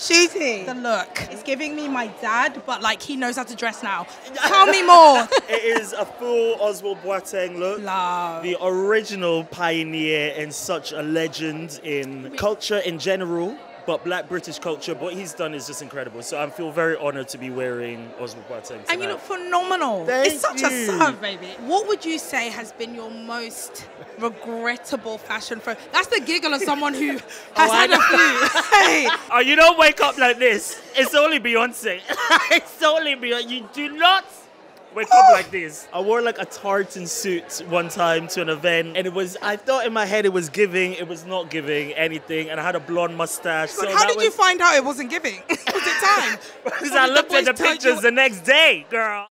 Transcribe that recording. Shooting. The look. It's giving me my dad, but like he knows how to dress now. Tell me more. It is a full Ozwald Boateng look. Love. The original pioneer and such a legend in culture in general, but black British culture. What he's done is just incredible. So I feel very honoured to be wearing Ozwald Boateng tonight. And you look phenomenal. Thank you. It's such a sub, baby. What would you say has been your most regrettable fashion for? That's the giggle of someone who has had a few. Hey. Oh, you don't wake up like this. It's only Beyoncé. It's only Beyoncé. You do not wake up like this. I wore like a tartan suit one time to an event, and it was, I thought in my head it was giving, it was not giving anything, and I had a blonde mustache. So how did you find out it wasn't giving? Was it time? Because I looked at the pictures the next day, girl.